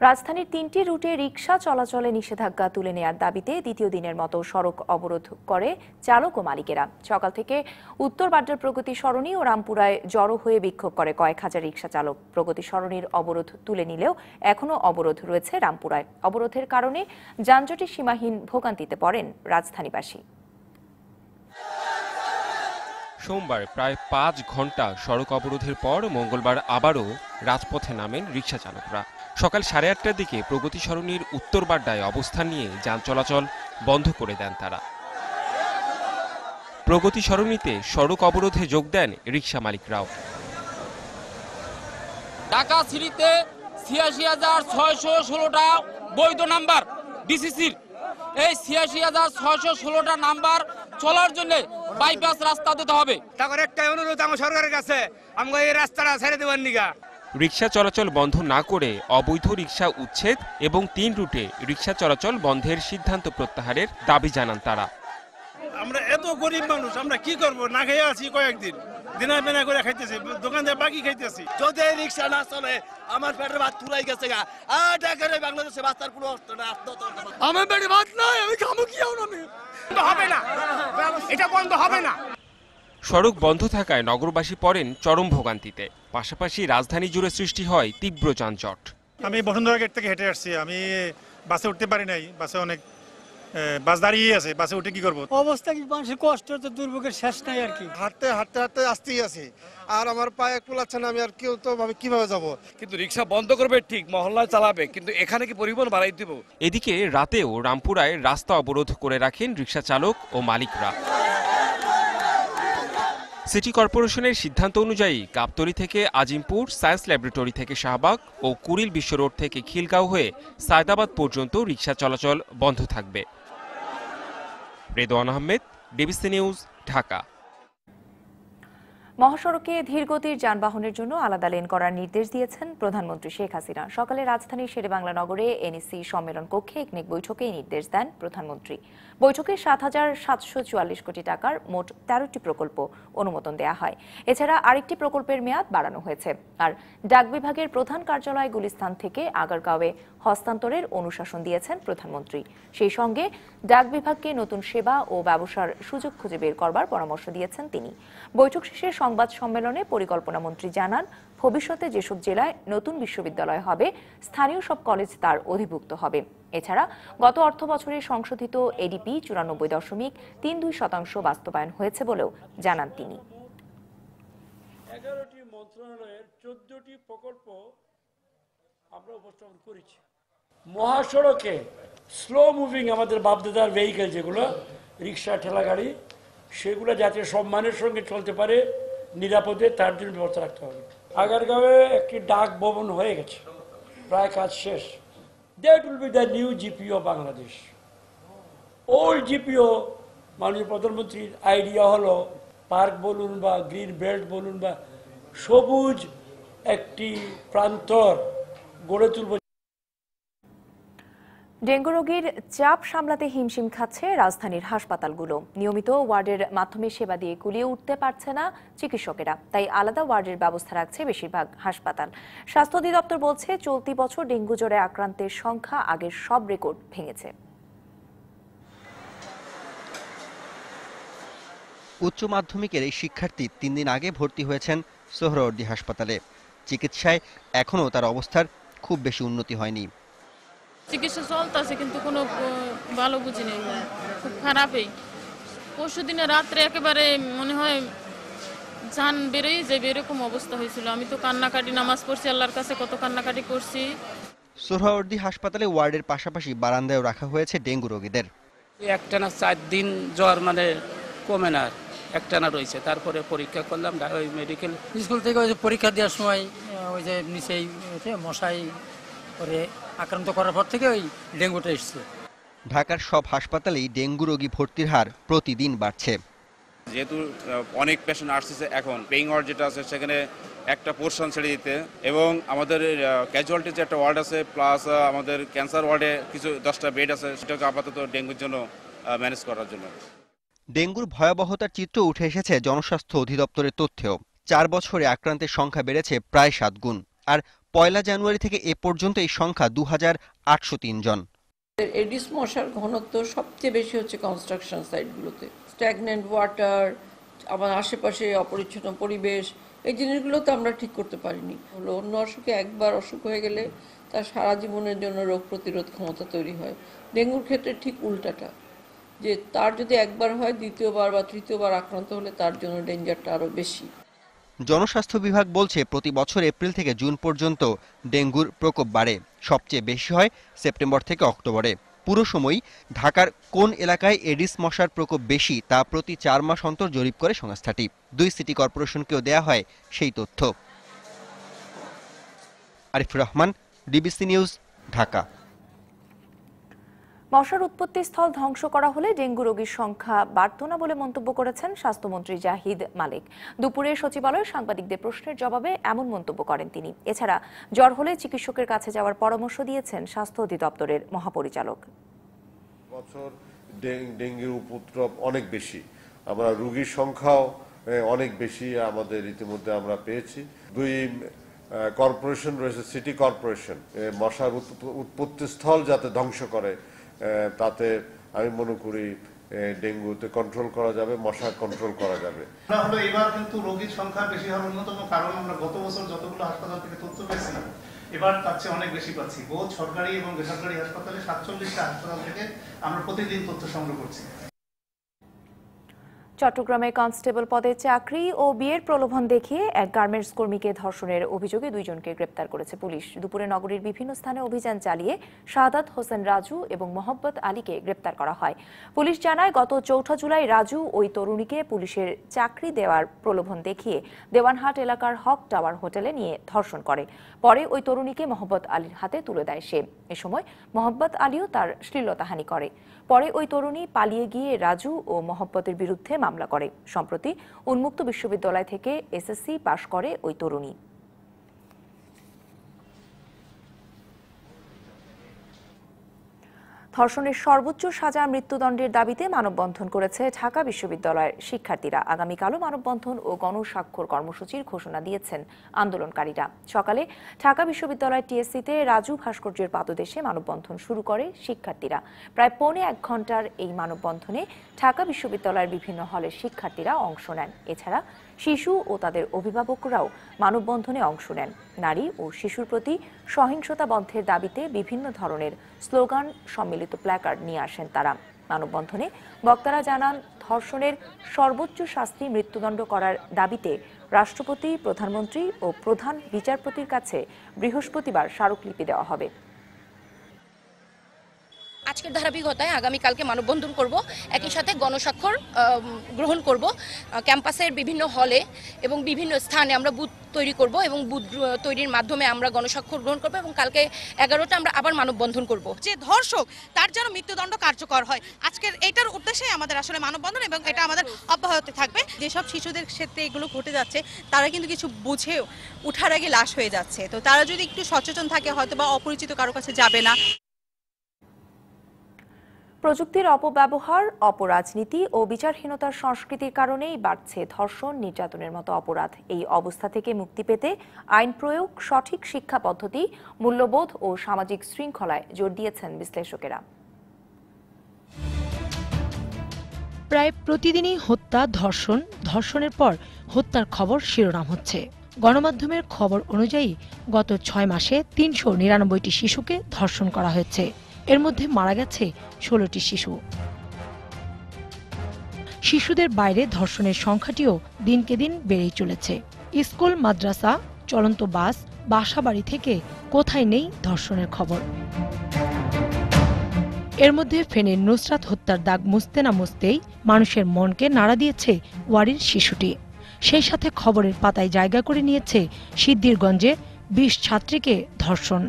राजधानी तीनटी रूटे रिक्शा चलाचले निषेधाज्ञा तुले नेयार दाबिते द्वितीय दिनेर मतो सड़क अवरोध करे चालक ओ मालिकेरा सकाल थेके उत्तर बाड्डार प्रगति सरणि ओ रामपुराय जड़ो हये विक्षोभ करे कयेक हाजार रिक्शा चालक। प्रगति सरणिर अवरोध तुले निलेও एखोनो अवरोध रयेছে रामपुराय। अवरोधेर कारणे जानजटे सीमाहीन भोगान्तिते पड़ेन राजधानीबासी। सोमवार प्राय पाँच घंटा सड़क अवरोधेर पर मंगलवार आबारो राजपथे नामेन रिक्शा चालकरा। सकाल साढ़े आठटार दिके प्रगति सरणिर उत्तर बाड्डाय अवस्थान निये जान चलाचल बंध करे देन तारा। प्रगति सरणीते सड़क अवरोधे जोग देन रिक्शा मालिकराओ। ढाका सिटीते ৮৬,৬১৬টা बैध नम्बर ডিসিসির এই ৮৬,৬১৬টা नम्बर চলার জন্য বাইপাস রাস্তা দিতে হবে। তারপর একটাই অনুরোধ আমার সরকারের কাছে, আমরা এই রাস্তাটা ছেড়ে দেওয়ার নিগা। रिक्शा चलाचल बंध ना करे अवैध रिक्शा उच्छेद एवं तीन रूटे रिक्शा चलाचल बंधेर सिद्धांत प्रत्याहारेर दाबी जानान तारा। आमरा एतो गरीब मानुष, आमरा की करबो? ना खाइया आछि कयेकदिन, दिना बेना करे खाइतेछि, दोकानदार बाकी खाइतेछि। जदि रिक्शा ना चले आमार पेटेर भात तुराई गेछेगा। आटा करे बांग्लादेशे बास्तार कोनो अर्थ ना। आमार पेटे भात নাই, আমি খামু কি? আও না, হবে না, এটা বন্ধ হবে না। सड़क बंध थाकाय नगरबासी पड़ेन चरम भोगान्तिते। पाशापाशी राजधानी जुड़े सृष्टि हय तीव्र यानजट। आमि बसुंधरा गेट थेके हेटे आसछि, आमि बासे उठते पारि नाई, बासे अनेक बास दाड़िये आछे, बासे उठे कि करब? अवस्था कि मानुषेर कष्ट तो दुर्भोगेर शेष नाई आर कि। हाटते हाटते हाटते आसतेई आछि आर आमार पाये कुलाच्छे ना, आमि आर केउ तो भाबे किभाबे जाबो। किन्तु रिक्शा बंध करबे ठीक, महल्लाय चालाबे, किन्तु एखाने कि परिबहन बाड़ाई दिब? एदिके रातेओ रामपुराय रास्ता अवरोध करे राखेन रिक्शा चालक ओ मालिकरा। सिटी करपोरेशनेर सिद्धांत अनुयायी गाबतली थेके আজিমপুর, सायेंस लैबरेटरी थेके शाहबाग और कुरिल विश्व रोड थेके খিলগাঁও हये সায়দাবাদ पर्यन्त रिक्शा चलाचल बंध थाकबे। Redwan Ahmed, DBC news, Dhaka. মহাসড়কে ধীরগতির যানবাহনের জন্য আলাদা লেন করার নির্দেশ দিয়েছেন প্রধানমন্ত্রী শেখ হাসিনা। সকালে রাজধানীর শেরেবাংলা নগরে এনইসি সম্মেলন কক্ষে একনেক বৈঠকে এই নির্দেশ দেন প্রধানমন্ত্রী। বৈঠকে ৭,৭৪৪ কোটি টাকার মোট ১৩টি প্রকল্প অনুমোদন দেয়া হয়। এছাড়া আরেকটি প্রকল্পের মেয়াদ বাড়ানো হয়েছে। আর ডাক বিভাগের প্রধান কার্যালয় গুলিস্তান থেকে আগারগাঁওয়ে হস্তান্তরের অনুশাসন দিয়েছেন প্রধানমন্ত্রী। সেই সঙ্গে ডাক বিভাগকে নতুন সেবা ও ব্যবসার সুযোগ খুঁজে বের করবার পরামর্শ দিয়েছেন তিনি। বৈঠক শেষে সংবাদ সম্মেলনে পরিকল্পনা মন্ত্রী জানান, ভবিষ্যতে যেসব জেলায় নতুন বিশ্ববিদ্যালয় হবে, স্থানীয় সব কলেজ তার অধিভুক্ত হবে। এছাড়া গত অর্থ বছরে সংশোধিত এডিপি ৯৪.৩২% বাস্তবায়ন হয়েছে বলেও জানান তিনি। ১১টি মন্ত্রণালয়ের ১৪টি প্রকল্প আমরা উপস্থাপন করেছি। মহাসড়কে স্লো মুভিং আমাদের বাপদাদার ভেহিকল, যেগুলো রিক্সা, ঠেলা গাড়ি, সেগুলো যাতে সম্মানের সঙ্গে চলতে পারে, নিরাপদে, তার জন্য ব্যবস্থা রাখতে হবে। আগারগাঁওয়ে একটি ডাক ভবন হয়ে গেছে, প্রায় কাজ শেষ। That will be the new GPO Bangladesh. Old GPO মাননীয় প্রধানমন্ত্রীর আইডিয়া হলো পার্ক বলুন বা গ্রিন বেল্ট বলুন বা সবুজ একটি প্রান্তর গড়ে তুলব। डेंगू रोगीर चाप सामलाते हिमशिम खाচ্ছে রাজধানীর হাসপাতালগুলো। নিয়মিত ওয়ার্ডের মাধ্যমে সেবা দিয়ে কুলিয়ে উঠতে পারছে না চিকিৎসকেরা, তাই আলাদা ওয়ার্ডের ব্যবস্থা রাখছে বেশিরভাগ হাসপাতাল। স্বাস্থ্য অধিদপ্তর বলছে, চলতি বছর ডেঙ্গু জ্বরে আক্রান্তের সংখ্যা আগের সব রেকর্ড ভেঙেছে। উচ্চ মাধ্যমিকের এই শিক্ষার্থী ৩ দিন আগে ভর্তি হয়েছেন সোহরাওয়ার্দী হাসপাতালে। চিকিৎসায় এখনও তার অবস্থার খুব বেশি উন্নতি হয়নি। চিকিৎসা চলতেছে কিন্তু কোনো ভালো বুঝি নেই, খুব খারাপই। পরশু দিনে রাত্রে একেবারে মনে হয় জান বেরোই যাবে, এরকম অবস্থা হয়েছিল। আমি তো কান্নাকাটি, নামাজ পড়ছি, আল্লাহর কাছে কত কান্নাকাটি করছি। সোহরাওয়ার্দী হাসপাতালে ওয়ার্ডের পাশাপাশি বারান্দায়ও রাখা হয়েছে ডেঙ্গু রোগীদের। একটানা ৪ দিন জ্বর মানে কমে না, একটানা রয়েছে। তারপরে পরীক্ষা করলাম ওই মেডিকেল স্কুল থেকে, ওই যে পরীক্ষা দেওয়ার সময় ওই যে নিচেই মশাই করে আক্রান্ত করার পর থেকে ওই ডেঙ্গুটা এসেছে। ঢাকার সব হাসপাতালেই ডেঙ্গু রোগী ভর্তির হার প্রতিদিন বাড়ছে। যেহেতু অনেক পেশেন্ট আসছে, এখন পেইং ওয়ার্ড যেটা আছে সেখানে একটা পোরশন ছেড়ে দিতে, এবং আমাদের ক্যাজুয়ালিটি যে একটা ওয়ার্ড আছে, প্লাস আমাদের ক্যান্সার ওয়ার্ডে কিছু 10টা বেড আছে, সেটাকে আপাতত ডেঙ্গুর জন্য ম্যানেজ করার জন্য। ডেঙ্গুর ভয়াবহতার চিত্র উঠে এসেছে জনস্বাস্থ্য অধিদপ্তরের তথ্যেও। ৪ বছরে আক্রান্তের সংখ্যা বেড়েছে প্রায় 7 গুণ। আর পয়লা জানুয়ারি থেকে এ পর্যন্ত এই সংখ্যা ২৮০৩ জন। এডিস মশার ঘনত্ব সবচেয়ে বেশি হচ্ছে কনস্ট্রাকশন সাইটগুলোতে। স্ট্যাগন্যান্ট ওয়াটার, আবার আশেপাশে অপরিচ্ছন্ন পরিবেশ, এই জিনিসগুলো তো আমরা ঠিক করতে পারিনি। হলো অন্য অসুখে একবার অসুখ হয়ে গেলে তার সারা জীবনের জন্য রোগ প্রতিরোধ ক্ষমতা তৈরি হয়। ডেঙ্গুর ক্ষেত্রে ঠিক উল্টাটা, যে তার যদি একবার হয় দ্বিতীয়বার বা তৃতীয়বার আক্রান্ত হলে তার জন্য ডেঞ্জারটা আরও বেশি। জনস্বাস্থ্য বিভাগ বলছে প্রতি বছর এপ্রিল থেকে জুন পর্যন্ত ডেঙ্গুর প্রকোপ বাড়ে, সবচেয়ে বেশি হয় সেপ্টেম্বর থেকে অক্টোবরে। পুরো সময় ঢাকার কোন এলাকায় এডিস মশার প্রকোপ বেশি তা প্রতি ৪ মাস অন্তর জরিপ করে সংস্থাটি। ২ সিটি কর্পোরেশনকেও দেয়া হয় সেই তথ্য। Arifur Rahman, DBC news, Dhaka. মশার উৎপত্তিস্থল ধ্বংস করা হলে ডেঙ্গু রোগীর সংখ্যা বাড়ত না বলে মন্তব্য করেছেন স্বাস্থ্যমন্ত্রী জাহিদ মালিক। দুপুরে সচিবালয়ে সাংবাদিকদের প্রশ্নের জবাবে এমন মন্তব্য করেন তিনি। এছাড়া জ্বর হলে চিকিৎসকের কাছে যাওয়ার পরামর্শ দিয়েছেন স্বাস্থ্য অধিদপ্তরের মহাপরিচালক। বছর ডেঙ্গুর উপদ্রব অনেক বেশি, আমরা রোগীর সংখ্যাও অনেক বেশি আমাদের ইতিমধ্যে আমরা পেয়েছি। দুই কর্পোরেশন রয়েছে, সিটি কর্পোরেশন মশার উৎপত্তিস্থল যাতে ধ্বংস করে, তাতে আমি মনে করি ডেঙ্গুতে কন্ট্রোল করা যাবে, মশা কন্ট্রোল করা যাবে। আমরা এবার কিন্তু রোগীর সংখ্যা বেশি হওয়ার অন্যতম কারণ আমরা গত বছর যতগুলো হাসপাতাল থেকে তথ্য পেয়েছি এবার তার চেয়ে অনেক বেশি পাচ্ছি। বহু সরকারি এবং বেসরকারি হাসপাতালে ৪৭টা হাসপাতাল থেকে আমরা প্রতিদিন তথ্য সংগ্রহ করছি। চট্টগ্রামে কনস্টেবল পদে চাকরি ও বিয়ের প্রলোভন দেখিয়ে এক গার্মেন্টস কর্মীকে ধর্ষণের অভিযোগে 2 জনকে গ্রেপ্তার করেছে পুলিশ। দুপুরে নগরীর বিভিন্ন স্থানে অভিযান চালিয়ে শাহাদাত হোসেন রাজু এবং মোহাম্মদ আলীকে গ্রেপ্তার করা হয়। পুলিশ জানায়, গত 4 জুলাই রাজু ওই তরুণীকে পুলিশের চাকরি দেওয়ার প্রলোভন দেখিয়ে দেওয়ানহাট এলাকার হক টাওয়ার হোটেলে নিয়ে ধর্ষণ করে। পরে ওই তরুণীকে মোহাম্মদ আলীর হাতে তুলে দেয় সে। এ সময় মোহাম্মদ আলীও তার শ্লীলতাহানি করে। পরে ওই তরুণী পালিয়ে গিয়ে রাজু ও মোহাম্মদের বিরুদ্ধে মামলা করে। সম্প্রতি উন্মুক্ত বিশ্ববিদ্যালয় থেকে এসএসসি পাশ করে ওই তরুণী। ধর্ষণের সর্বোচ্চ সাজা মৃত্যুদণ্ডের দাবিতে মানববন্ধন করেছে ঢাকা বিশ্ববিদ্যালয়ের শিক্ষার্থীরা। আগামীকালও মানববন্ধন ও গণস্বাক্ষর কর্মসূচির ঘোষণা দিয়েছেন আন্দোলনকারীরা। সকালে ঢাকা বিশ্ববিদ্যালয়ের টিএসসিতে রাজু ভাস্কর্যের পাদদেশে মানববন্ধন শুরু করে শিক্ষার্থীরা। প্রায় ১.৫ ঘণ্টার এই মানববন্ধনে ঢাকা বিশ্ববিদ্যালয়ের বিভিন্ন হলের শিক্ষার্থীরা অংশ নেন। এছাড়া শিশু ও তাদের অভিভাবকরাও মানববন্ধনে অংশ নেন। নারী ও শিশুর প্রতি সহিংসতা বন্ধের দাবিতে বিভিন্ন ধরনের স্লোগান, সম্মিলিত প্ল্যাকার্ড নিয়ে আসেন তারা। মানববন্ধনে বক্তারা জানান, ধর্ষণের সর্বোচ্চ শাস্তি মৃত্যুদণ্ড করার দাবিতে রাষ্ট্রপতি, প্রধানমন্ত্রী ও প্রধান বিচারপতির কাছে বৃহস্পতিবার স্মারকলিপি দেওয়া হবে। আজকের ধারাবাহিকতায় আগামীকালকে মানববন্ধন করব, একই সাথে গণস্বাক্ষর গ্রহণ করব। ক্যাম্পাসের বিভিন্ন হলে এবং বিভিন্ন স্থানে আমরা বুথ তৈরি করব এবং বুথ তৈরির মাধ্যমে আমরা গণস্বাক্ষর গ্রহণ করব এবং কালকে 11টা আমরা আবার মানববন্ধন করব। যে ধর্ষক, তার যেন মৃত্যুদণ্ড কার্যকর হয়, আজকের এইটার উদ্দেশ্যেই আমাদের আসলে মানববন্ধন এবং এটা আমাদের অব্যাহত থাকবে। যেসব শিশুদের ক্ষেত্রে এগুলো ঘটে যাচ্ছে তারা কিন্তু কিছু বুঝেও ওঠার আগে লাশ হয়ে যাচ্ছে। তো তারা যদি একটু সচেতন থাকে হয়তো বা অপরিচিত কারো কাছে যাবে না। প্রযুক্তির অপব্যবহার, অপরাজনীতি ও বিচারহীনতার সংস্কৃতির কারণেই বাড়ছে ধর্ষণ, নির্যাতনের মতো অপরাধ। এই অবস্থা থেকে মুক্তি পেতে আইন প্রয়োগ, সঠিক শিক্ষা পদ্ধতি, মূল্যবোধ ও সামাজিক শৃঙ্খলায় জোর দিয়েছেন বিশ্লেষকেরা। প্রায় প্রতিদিনই হত্যা, ধর্ষণ, ধর্ষণের পর হত্যার খবর শিরোনাম হচ্ছে। গণমাধ্যমের খবর অনুযায়ী গত 6 মাসে ৩৯৯টি শিশুকে ধর্ষণ করা হয়েছে। এর মধ্যে মারা গেছে ১৬টি শিশু। শিশুদের বাইরে ধর্ষণের সংখ্যাটিও দিনকে দিন বেড়েই চলেছে। স্কুল, মাদ্রাসা, চলন্ত বাস, বাসা বাড়ি থেকে কোথায় নেই ধর্ষণের খবর। এর মধ্যে ফেনীর নুসরাত হত্যার দাগ মুছতে না মুছতেই মানুষের মনকে নাড়া দিয়েছে ওয়ারির শিশুটি। সেই সাথে খবরের পাতায় জায়গা করে নিয়েছে সিদ্ধিরগঞ্জে 20 ছাত্রীকে ধর্ষণ।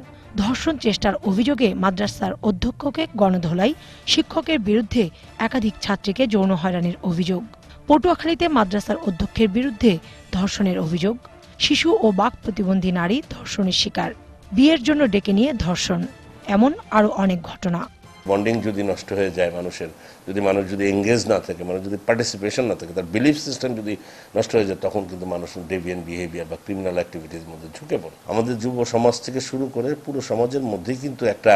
ধর্ষণ চেষ্টার অভিযোগে মাদ্রাসার অধ্যক্ষকে গণধোলাই, শিক্ষকের বিরুদ্ধে একাধিক ছাত্রীকে যৌন হয়রানির অভিযোগ, পটুয়াখালীতে মাদ্রাসার অধ্যক্ষের বিরুদ্ধে ধর্ষণের অভিযোগ, শিশু ও বাক প্রতিবন্ধী নারী ধর্ষণের শিকার, বিয়ের জন্য ডেকে নিয়ে ধর্ষণ, এমন আরও অনেক ঘটনা। बॉन्डिंग जो नष्ट हो जाए मानुषेर जो मानुष जो एंगेज ना थे मानुष जो पार्टिसिपेशन ना थे तार बिलिफ सिस्टम जो नष्ट हो जाए तखन किन्तु मानुष डेविएंट बिहेवियर बा क्रिमिनल एक्टिविटीज मध्य झुके पड़े। आमादेर जुब समाज थेके शुरू करे पुरो समाजेर मध्येई किन्तु एकटा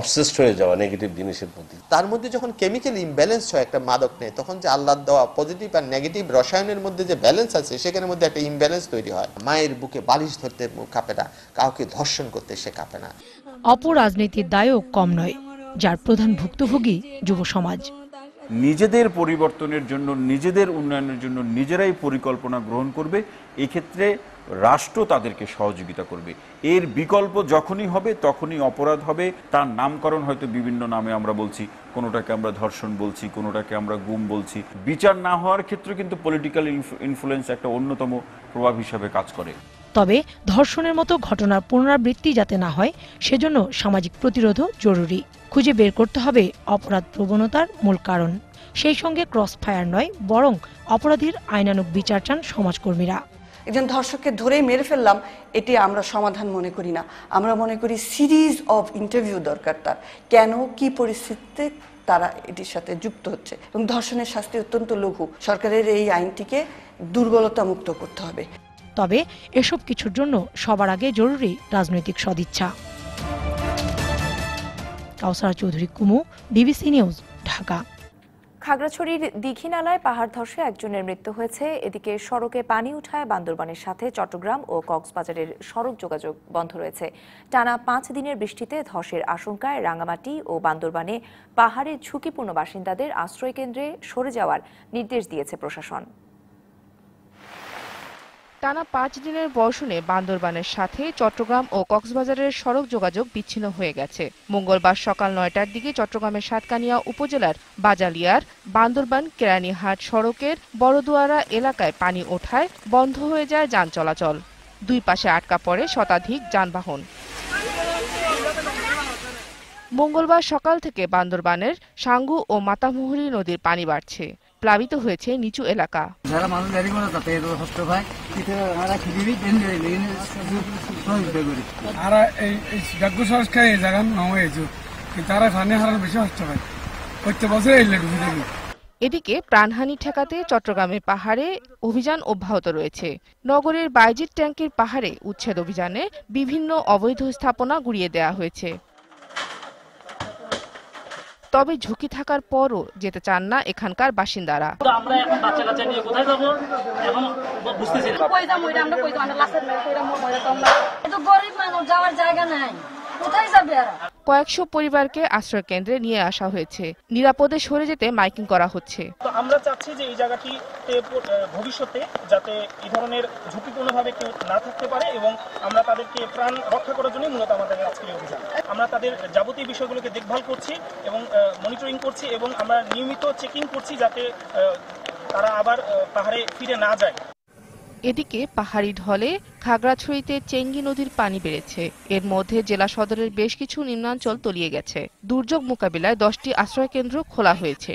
अबसेस्ड हये जावा नेगेटिव जिनिसेर प्रति तार मध्ये जखन केमिकल इमब्यालेंस हय एकटा मादक निये तखन जे आल्लाहर देওয়া पजिटिव आर नेगेटिव रसायनेर मध्ये जे बैलेंस आछे सेखानेर मध्ये एकटा इमब्यालेंस तैरि हय। मायेर बुके बालिश धरते कापे ना काउके धर्षण करते से कापे ना। अपराजनीतिर दायও कम नय जार प्रधान भुक्तभोगी युव समाज। নিজেদের পরিবর্তনের জন্য নিজেদের উন্নয়নের জন্য নিজেরাই পরিকল্পনা গ্রহণ করবে, এই ক্ষেত্রে রাষ্ট্র তাদেরকে সহযোগিতা করবে। এর বিকল্প যখনই হবে তখনই অপরাধ হবে। তার নামকরণ হয়তো বিভিন্ন নামে আমরা বলছি, কোনোটাকে আমরা ধর্ষণ বলছি, কোনোটাকে আমরা গুম বলছি। বিচার না হওয়ার ক্ষেত্রে কিন্তু পলিটিক্যাল ইনফ্লুয়েন্স একটা অন্যতম প্রভাব হিসেবে কাজ করে। তবে ধর্ষণের মতো ঘটনার পুনরাবৃত্তি যাতে না হয় সেজন্য সামাজিক প্রতিরোধও জরুরি। খুঁজে বের করতে হবে অপরাধ প্রবণতার মূল কারণ, সেই সঙ্গে ক্রস ফায়ার নয় বরং অপরাধীর আইনানুক বিচার চান সমাজকর্মীরা। একজন ধর্ষককে ধরে মেরে ফেললাম এটি আমরা সমাধান মনে করি না, আমরা মনে করি সিরিজ অফ ইন্টারভিউ দরকার তার, কেন কি পরিস্থিতিতে তারা এটির সাথে যুক্ত হচ্ছে, এবং ধর্ষণের শাস্তি অত্যন্ত লঘু। সরকারের এই আইনটিকে দুর্বলতা মুক্ত করতে হবে। তবে এসব কিছুর জন্য সবার আগে জরুরি রাজনৈতিক সদিচ্ছা। Kawsar Chowdhury Kumu, DBC news, Dhaka. খাগড়াছড়ির দীঘিনালায় পাহাড় ধসে একজনের মৃত্যু হয়েছে। এদিকে সড়কে পানি উঠায় বান্দরবানের সাথে চট্টগ্রাম ও কক্সবাজারের সড়ক যোগাযোগ বন্ধ রয়েছে। টানা 5 দিনের বৃষ্টিতে ধসের আশঙ্কায় রাঙামাটি ও বান্দরবানে পাহাড়ের ঝুঁকিপূর্ণ বাসিন্দাদের আশ্রয়কেন্দ্রে সরে যাওয়ার নির্দেশ দিয়েছে প্রশাসন। টানা 5 দিনের বর্ষণে বান্দরবানের সাথে চট্টগ্রাম ও কক্সবাজারের সড়ক যোগাযোগ বিচ্ছিন্ন হয়ে গেছে। মঙ্গলবার সকাল 9টার দিকে চট্টগ্রামের সাতকানিয়া উপজেলার বাজালিয়ার বান্দরবান কেরানীহাট সড়কের বড়দুয়ারা এলাকায় পানি ওঠায় বন্ধ হয়ে যায় যান চলাচল। দুই পাশে আটকা পড়ে শতাধিক যানবাহন। মঙ্গলবার সকাল থেকে বান্দরবানের সাঙ্গু ও মাতামুহুরী নদীর পানি বাড়ছে, প্লাবিত হয়েছে নিচু এলাকা। এদিকে প্রাণহানি ঠেকাতে চট্টগ্রামের পাহাড়ে অভিযান অব্যাহত রয়েছে। নগরের বাইজিত ট্যাঙ্কের পাহাড়ে উচ্ছেদ অভিযানে বিভিন্ন অবৈধ স্থাপনা গুড়িয়ে দেওয়া হয়েছে। তবে ঝুঁকি থাকার পরও যেতে চান না এখানকার বাসিন্দারা। কয়েকশো পরিবারকে আশ্রয় কেন্দ্রে নিয়ে আসা হয়েছে, নিরাপদে সরে যেতে মাইকিং করা হচ্ছে। আমরা চাচ্ছি যে এই জায়গাটিতে ভবিষ্যতে যাতে এই ধরনের ঝুঁকিপূর্ণভাবে কেউ না থাকতে পারে, এবং আমরা তাদেরকে প্রাণ রক্ষা করার জন্য মূলত আমাদের আজকের অভিযান। আমরা তাদের যাবতীয় বিষয়গুলোকে দেখভাল করছি এবং মনিটরিং করছি, এবং আমরা নিয়মিত চেকিং করছি যাতে তারা আবার পাহাড়ে ফিরে না যায়। এদিকে পাহাড়ি ঢলে খাগড়াছড়িতে চেঙ্গি নদীর পানি বেড়েছে। এর মধ্যে জেলা সদরের বেশ কিছু নিম্নাঞ্চল তলিয়ে গেছে। দুর্যোগ মোকাবিলায় 10টি আশ্রয়কেন্দ্র খোলা হয়েছে।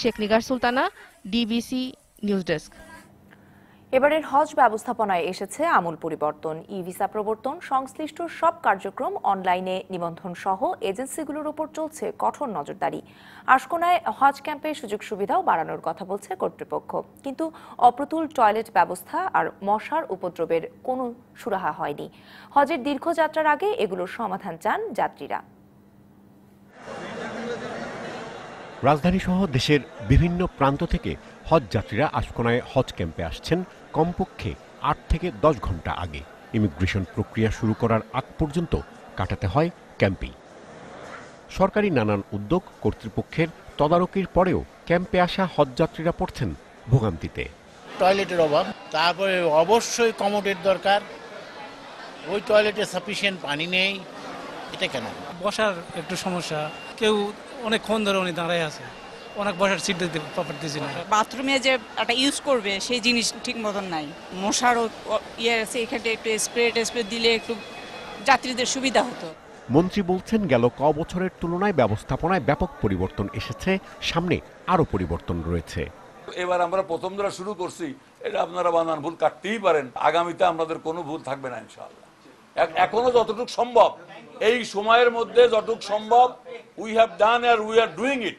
Sheikh Nigar Sultana, DBC news desk. এবারের হজ ব্যবস্থাপনায় এসেছে আমূল পরিবর্তন। ই ভিসা প্রবর্তন, সংশ্লিষ্ট সব কার্যক্রম অনলাইনে নিবন্ধন সহ এজেন্সিগুলোর উপর চলছে কঠোর নজরদারি। আশকোনায় হজ ক্যাম্পে সুযোগ সুবিধাও বাড়ানোর কথা বলছে কর্তৃপক্ষ, কিন্তু অপ্রতুল টয়লেট ব্যবস্থা আর মশার উপদ্রবের কোনো সুরাহা হয়নি। হজের দীর্ঘ যাত্রার আগে এগুলোর সমাধান চান যাত্রীরা। রাজধানী সহ দেশের বিভিন্ন প্রান্ত থেকে হজ যাত্রীরা আশকোনায় হজ ক্যাম্পে আসছেন কমপক্ষে 8 থেকে 10 ঘন্টা আগে। ইমিগ্রেশন প্রক্রিয়া শুরু করার আগ পর্যন্ত কাটাতে হয় ক্যাম্পেই। সরকারি নানান উদ্যোগ, কর্তৃপক্ষের তদারকির পরেও ক্যাম্পে আসা হজযাত্রীরা পড়ছেন ভোগান্তিতে। টয়লেটের অভাব, তারপরে অবশ্যই কমোডের দরকার, ওই টয়লেটে সাফিসিয়েন্ট পানি নেই। এটা কেন বসার একটু সমস্যা, কেউ অনেকক্ষণ ধরে উনি দাঁড়ায় আছে, অনেক বসার সিট দিতে পারতেছি না। বাথরুমে যে একটা ইউজ করবে সেই জিনিস ঠিক মতন নাই। মশারও ইয়ে আছে, এখানে একটু স্প্রে দিলে একটু যাত্রীদের সুবিধা হতো। মন্ত্রী বলছেন গেল কবছরের তুলনায় ব্যবস্থাপনায় ব্যাপক পরিবর্তন এসেছে, সামনে আরও পরিবর্তন রয়েছে। এবার আমরা প্রথম যারা শুরু করছি, এটা আপনারা বানান ভুল কাটতেই পারেন, আগামীতে আমাদের কোনো ভুল থাকবে না ইনশাআল্লাহ। এখনো যতটুকু সম্ভব समय मध्य जतटुक सम्भव we have done and we are doing it.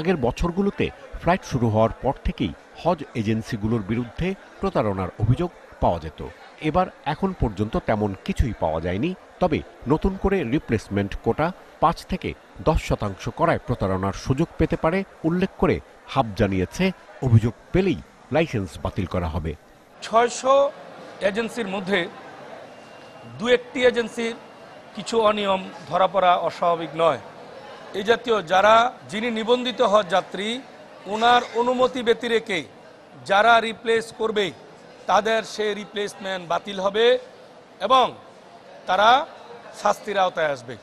আগের বছরগুলোতে ফ্লাইট শুরু হওয়ার পর থেকেই হজ এজেন্সিগুলোর বিরুদ্ধে প্রতারণার অভিযোগ পাওয়া যেত। এবার এখন পর্যন্ত তেমন কিছুই পাওয়া যায়নি, তবে নতুন করে রিপ্লেসমেন্ট কোটা ৫ থেকে ১০% করায় প্রতারণার সুযোগ পেতে পারে উল্লেখ করে হাব জানিয়েছে অভিযোগ পেলেই লাইসেন্স বাতিল করা হবে। ৬০০ এজেন্সির মধ্যে দু একটি এজেন্সির কিছু অনিয়ম ধরা পড়া অস্বাভাবিক নয়। এই জাতীয় যারা যিনি নিবন্ধিত হজ যাত্রী ওনার অনুমতি ব্যতি রেখে যারা রিপ্লেস করবে তাদের সেই রিপ্লেসমেন্ট বাতিল হবে এবং তারা শাস্তির আওতায় আসবে।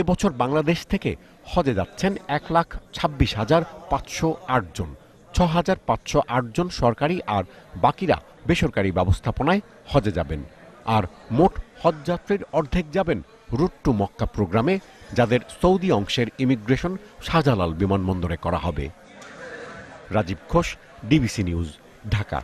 এবছর বাংলাদেশ থেকে হজে যাচ্ছেন ১,২৬,৫০৮ জন, ৬,৫০৮ জন সরকারি আর বাকিরা বেসরকারি ব্যবস্থাপনায় হজে যাবেন। আর মোট হজ যাত্রীর অর্ধেক যাবেন রুট টু মক্কা প্রোগ্রামে, যাদের সৌদি অংশের ইমিগ্রেশন শাহজালাল বিমানবন্দরে করা হবে। Rajib Ghosh, DBC news, Dhaka.